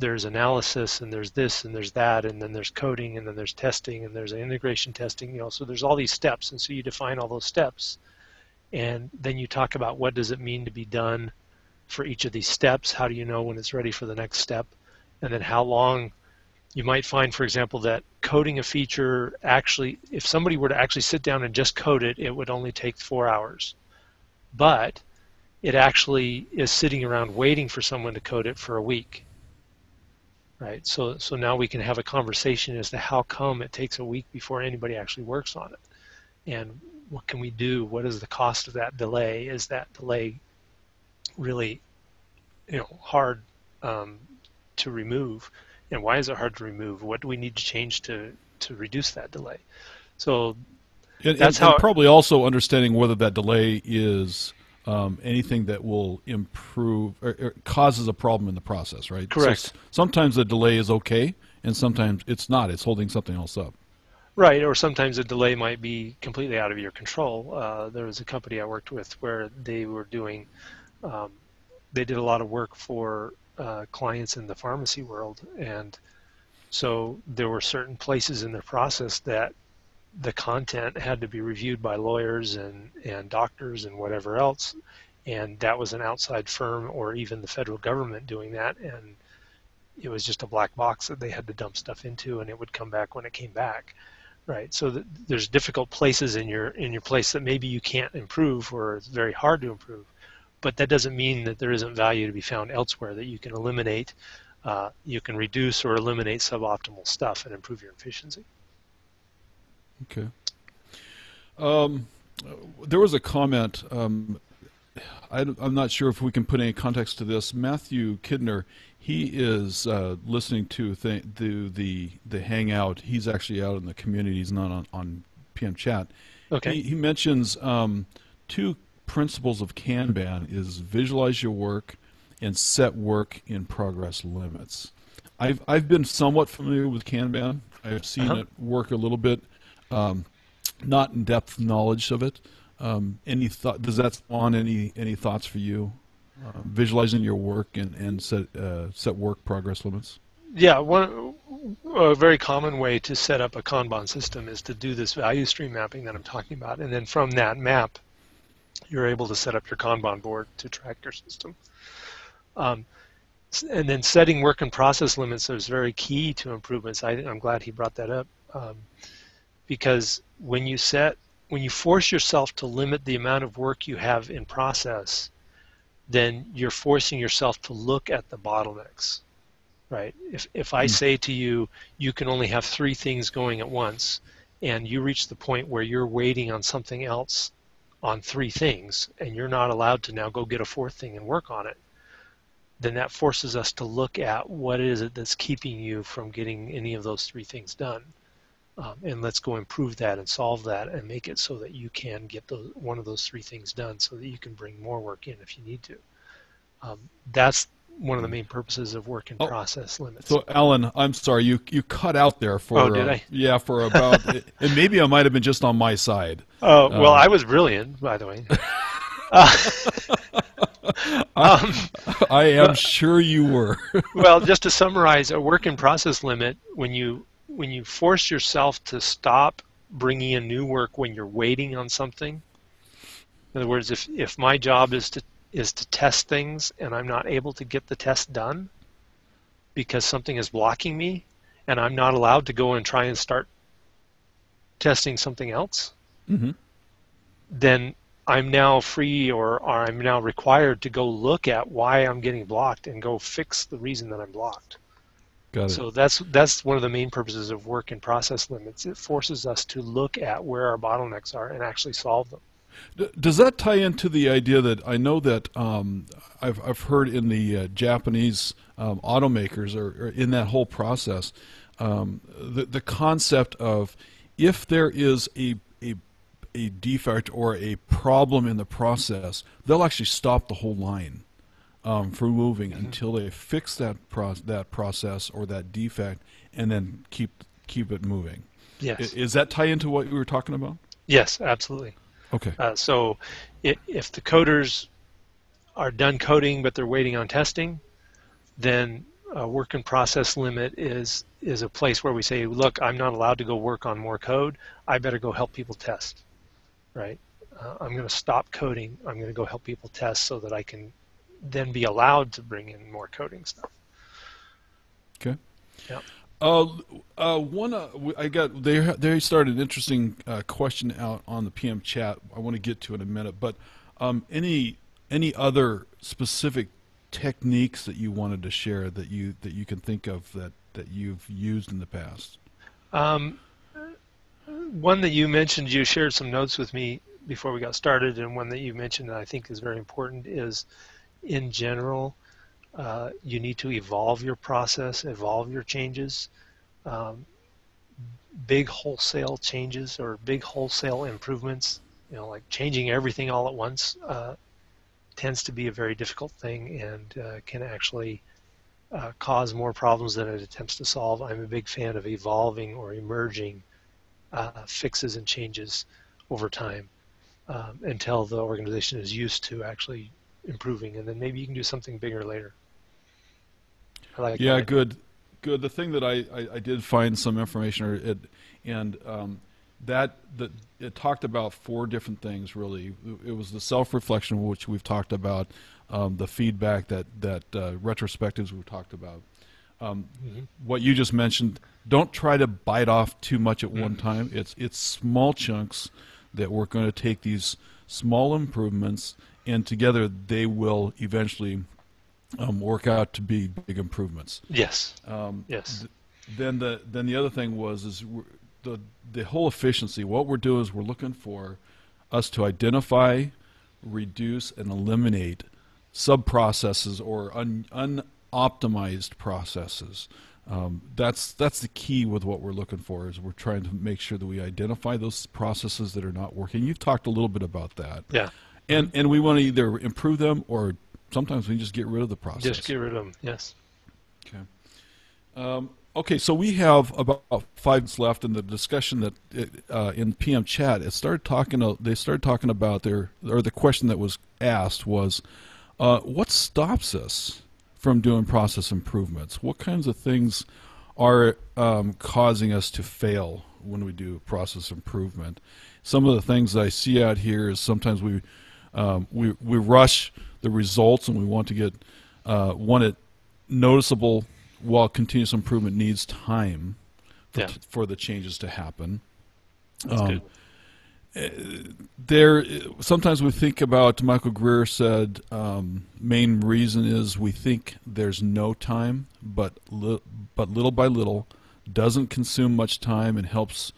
there's analysis, and there's this, and there's that, and then there's coding, and then there's testing, and there's integration testing, you know, so there's all these steps, and so you define all those steps. And then you talk about what does it mean to be done for each of these steps, how do you know when it's ready for the next step, and then how long. You might find, for example, that coding a feature, actually, if somebody were to actually sit down and just code it, it would only take 4 hours. But it actually is sitting around waiting for someone to code it for a week. Right? So now we can have a conversation as to how come it takes a week before anybody actually works on it. And what can we do? What is the cost of that delay? Is that delay really, you know, hard to remove? And why is it hard to remove? What do we need to change to reduce that delay? So that's how. Probably also understanding whether that delay is anything that will improve or causes a problem in the process, right? Correct. So sometimes the delay is okay, and sometimes it's not. It's holding something else up. Right, or sometimes a delay might be completely out of your control. There was a company I worked with where they were doing, they did a lot of work for clients in the pharmacy world, and so there were certain places in their process that the content had to be reviewed by lawyers and doctors and whatever else, and that was an outside firm or even the federal government doing that, and it was just a black box that they had to dump stuff into, and it would come back when it came back. Right, so there's difficult places in your place that maybe you can't improve or it's very hard to improve, but that doesn't mean that there isn't value to be found elsewhere that you can eliminate, you can reduce or eliminate suboptimal stuff and improve your efficiency. Okay. There was a comment, I'm not sure if we can put any context to this. Matthew Kidner, he is listening to the Hangout. He's actually out in the community. He's not on PMChat. Okay. He mentions two principles of Kanban is visualize your work and set work in progress limits. I've been somewhat familiar with Kanban. I've seen it work a little bit, not in depth knowledge of it. Any thought? Does that spawn any thoughts for you? Visualizing your work and set work progress limits. Yeah, a very common way to set up a Kanban system is to do this value stream mapping that I'm talking about, and then from that map, you're able to set up your Kanban board to track your system. And then setting work and process limits is very key to improvements. I'm glad he brought that up, because when you force yourself to limit the amount of work you have in process, then you're forcing yourself to look at the bottlenecks, right? If I say to you, you can only have 3 things going at once, and you reach the point where you're waiting on something else on 3 things, and you're not allowed to now go get a 4th thing and work on it, then that forces us to look at what is it that's keeping you from getting any of those 3 things done. And let's go improve that and solve that and make it so that you can get one of those 3 things done so that you can bring more work in if you need to. That's one of the main purposes of work in process limits. So, Alan, I'm sorry, you cut out there for did I? Yeah, for about and maybe I might have been just on my side. Oh, well, I was brilliant, by the way. I am sure you were. Well, just to summarize, a work in process limit, when you force yourself to stop bringing in new work when you're waiting on something. In other words, if my job is to test things and I'm not able to get the test done because something is blocking me, and I'm not allowed to go and try and start testing something else, then I'm now free, or I'm now required to go look at why I'm getting blocked and go fix the reason that I'm blocked. So that's one of the main purposes of work and process limits. It forces us to look at where our bottlenecks are and actually solve them. Does that tie into the idea that I know that I've heard in the Japanese automakers or in that whole process, the concept of if there is a defect or a problem in the process, they'll actually stop the whole line. For moving until they fix that process or that defect, and then keep it moving. Yes. Is that tie into what we were talking about? Yes, absolutely. Okay. So, if the coders are done coding but they're waiting on testing, then a work in process limit is a place where we say, look, I'm not allowed to go work on more code. I better go help people test. Right. I'm going to stop coding. I'm going to go help people test so that I can then be allowed to bring in more coding stuff. Okay. Yeah. They started an interesting question out on the PMChat. I want to get to in a minute, but any other specific techniques that you wanted to share that you can think of that you've used in the past? One that you mentioned, you shared some notes with me before we got started, and one that you mentioned that I think is very important is, in general, you need to evolve your process, evolve your changes. Big wholesale changes or big wholesale improvements, like changing everything all at once, tends to be a very difficult thing and can actually cause more problems than it attempts to solve. I'm a big fan of evolving or emerging fixes and changes over time until the organization is used to actually improving, and then maybe you can do something bigger later. Yeah, good. The thing that I did find some information, it talked about 4 different things really. It was the self-reflection, which we've talked about, the feedback that retrospectives we've talked about. What you just mentioned, don't try to bite off too much at one time. It's small chunks that we're going to take these small improvements, and together they will eventually work out to be big improvements. Yes. Then the other thing was the whole efficiency. What we're doing is we're looking for us to identify, reduce, and eliminate sub-processes or unoptimized processes. That's the key with what we're looking for, is we're trying to make sure that we identify those processes that are not working. You've talked a little bit about that. Yeah. And we want to either improve them, or sometimes we just get rid of the process. Just get rid of them, yes. Okay. Okay, so we have about 5 minutes left in the discussion that in PM Chat, they started talking about the question that was asked was, what stops us from doing process improvements? What kinds of things are causing us to fail when we do process improvement? Some of the things that I see out here is sometimes we rush the results, and we want to get want it noticeable, while continuous improvement needs time for, yeah, for the changes to happen. That's good. Sometimes we think about, Michael Greer said, main reason is we think there's no time, but little by little doesn't consume much time and helps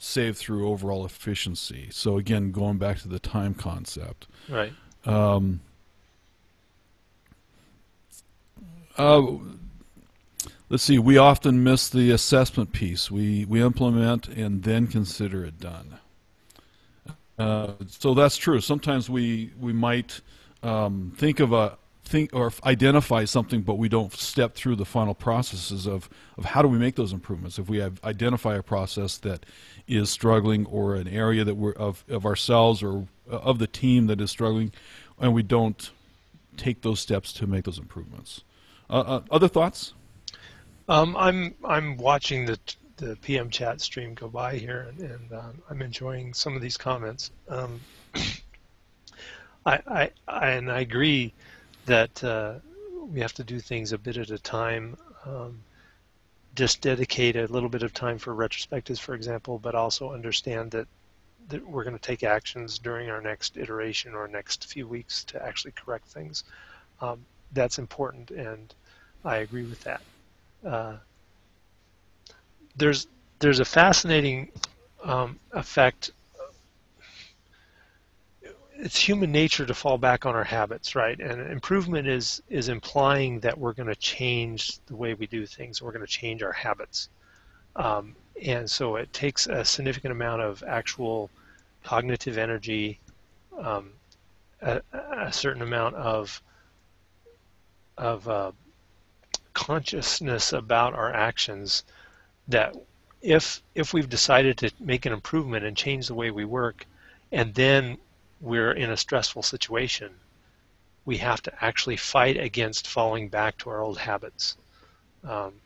save through overall efficiency. So again, going back to the time concept. Right. Let's see, we often miss the assessment piece. We implement and then consider it done. So that's true. Sometimes we might identify something, but we don't step through the final processes of how do we make those improvements. If we identify a process that is struggling, or an area that we're of ourselves or of the team that is struggling, and we don't take those steps to make those improvements. Other thoughts? I'm watching the PM Chat stream go by here, and I'm enjoying some of these comments. I agree that we have to do things a bit at a time. Just dedicate a little bit of time for retrospectives, for example, but also understand that we're going to take actions during our next iteration or next few weeks to actually correct things. That's important, and I agree with that. There's a fascinating effect. It's human nature to fall back on our habits, right? And improvement is implying that we're going to change the way we do things. We're going to change our habits, and so it takes a significant amount of actual cognitive energy, a certain amount of consciousness about our actions, that if we've decided to make an improvement and change the way we work, and then we're in a stressful situation, we have to actually fight against falling back to our old habits.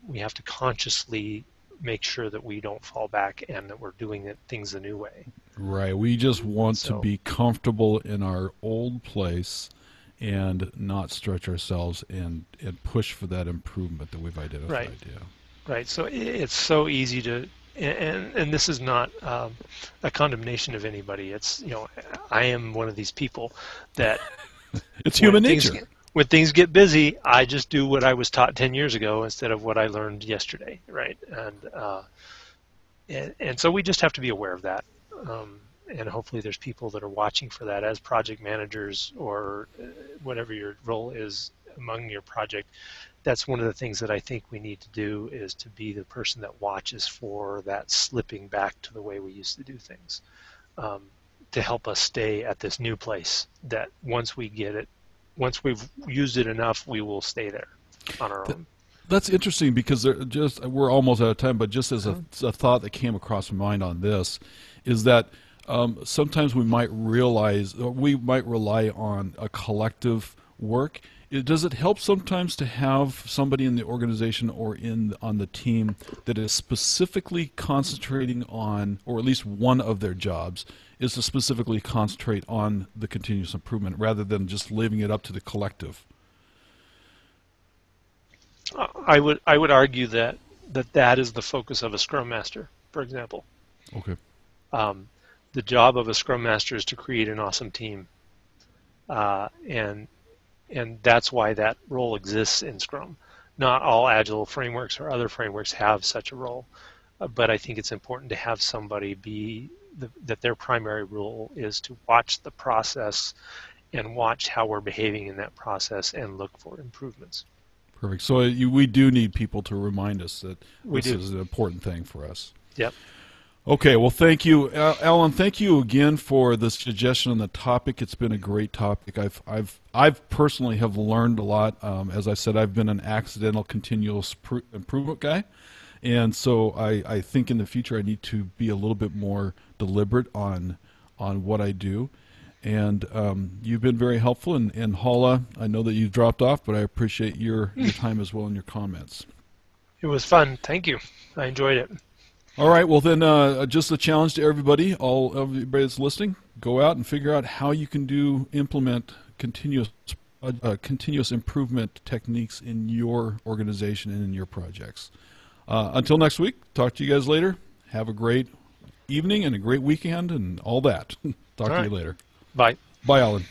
We have to consciously make sure that we don't fall back and that we're doing things the new way. Right. We just want to be comfortable in our old place and not stretch ourselves and push for that improvement that we've identified. Right. Yeah. Right. So it's so easy to, and this is not a condemnation of anybody. It's, I am one of these people that it's human nature. When things get busy, I just do what I was taught 10 years ago instead of what I learned yesterday. Right. And so we just have to be aware of that. And hopefully there's people that are watching for that as project managers, or whatever your role is among your project. That's one of the things that I think we need to do, is to be the person that watches for that slipping back to the way we used to do things, to help us stay at this new place that once we get it, once we've used it enough, we will stay there on our own. That's interesting, because we're almost out of time, but just as a thought that came across my mind on this is that sometimes we might realize, or we might rely on a collective work. Does it help sometimes to have somebody in the organization or on the team that is specifically concentrating on, or at least one of their jobs is to specifically concentrate on the continuous improvement rather than just leaving it up to the collective? I would argue that is the focus of a Scrum Master, for example. Okay. The job of a Scrum Master is to create an awesome team, and that's why that role exists in Scrum. Not all Agile frameworks or other frameworks have such a role, but I think it's important to have somebody be that their primary rule is to watch the process and watch how we're behaving in that process and look for improvements. Perfect. So we do need people to remind us that this is an important thing for us. Yep. Okay, well, thank you, Alan. Thank you again for the suggestion on the topic. It's been a great topic. I've personally have learned a lot. As I said, I've been an accidental continuous improvement guy, and so I think in the future I need to be a little bit more deliberate on what I do. And you've been very helpful, and Hala, I know that you've dropped off, but I appreciate your time as well and your comments. It was fun. Thank you. I enjoyed it. All right, well then, just a challenge to everybody, everybody that's listening, go out and figure out how you can implement continuous improvement techniques in your organization and in your projects. Until next week, talk to you guys later. Have a great evening and a great weekend and all that. Talk to you later. Bye. Bye, Alan.